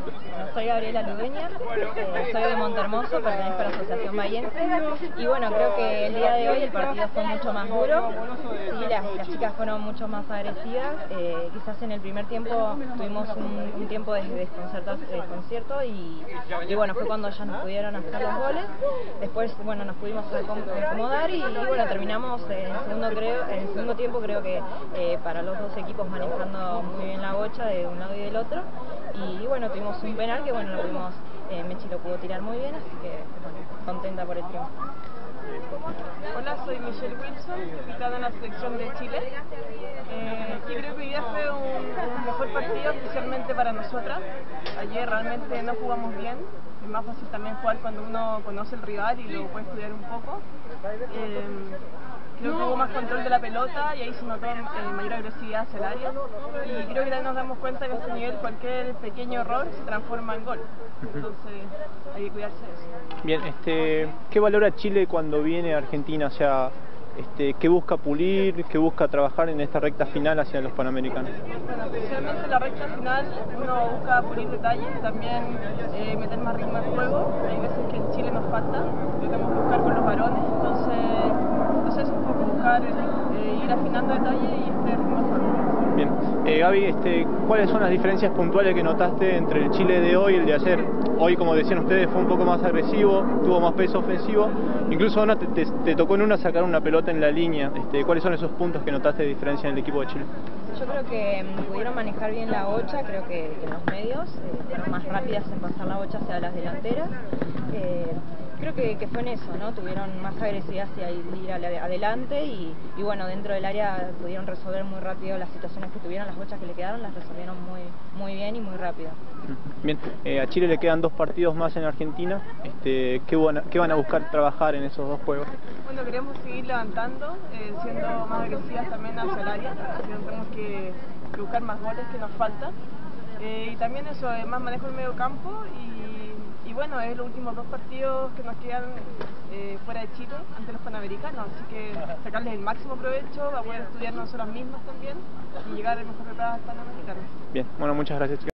ratito. Soy Gabriela Ludueña, soy de Montehermoso, pertenezco a la asociación Bahiense. Y bueno, creo que el día de hoy el partido fue mucho más duro. Sí, las chicas fueron mucho más agresivas. Quizás en el primer tiempo tuvimos un tiempo de desconcierto y bueno, fue cuando ya nos pudieron hacer los goles. Después, bueno, nos pudimos acomodar y bueno, terminamos en el segundo tiempo, creo que para los dos equipos manejando muy bien la bocha de un lado y del otro. Y bueno, tuvimos un penal que bueno, lo tuvimos, Mechi lo pudo tirar muy bien, así que bueno, contenta por el triunfo. Hola, soy Michelle Wilson, invitada en la selección de Chile. Yo creo que hoy día fue un mejor partido, especialmente para nosotras. Ayer realmente no jugamos bien. Es más fácil también jugar cuando uno conoce el rival y lo puede estudiar un poco. Creo que hubo más control de la pelota y ahí se notó mayor agresividad hacia el área. Y creo que ya nos damos cuenta que a este nivel cualquier pequeño error se transforma en gol. Entonces hay que cuidarse de eso. Bien, ¿qué valora Chile cuando viene a Argentina? O sea, ¿qué busca pulir, qué busca trabajar en esta recta final hacia los Panamericanos? Bueno, especialmente en la recta final uno busca pulir detalles, también meter más ritmo en juego. Hay veces que en Chile nos falta, lo tenemos que buscar con los varones, entonces es un poco buscar ir afinando detalles y ritmo en juego. Bien, Gaby, ¿cuáles son las diferencias puntuales que notaste entre el Chile de hoy y el de ayer? Hoy, como decían ustedes, fue un poco más agresivo, tuvo más peso ofensivo, incluso ahora te tocó en una sacar una pelota en la línea. ¿Cuáles son esos puntos que notaste de diferencia en el equipo de Chile? Yo creo que pudieron manejar bien la bocha, creo que en los medios, fueron más rápidas en pasar la bocha hacia las delanteras. Creo que fue en eso, ¿no? Tuvieron más agresividad hacia ir adelante y bueno, dentro del área pudieron resolver muy rápido las situaciones que tuvieron, las bochas que le quedaron, las resolvieron muy bien y muy rápido. Bien, a Chile le quedan 2 partidos más en Argentina. ¿Qué van a buscar trabajar en esos 2 juegos? Bueno, queremos seguir levantando, siendo más agresivas también hacia el área, tenemos que buscar más goles que nos faltan. Y también eso, más manejo el medio campo y bueno, es los últimos 2 partidos que nos quedan fuera de Chile ante los Panamericanos, así que sacarles el máximo provecho, va a poder estudiar nosotros mismos también y llegar mejor preparadas al Panamericano. Bien, bueno, muchas gracias, chicas.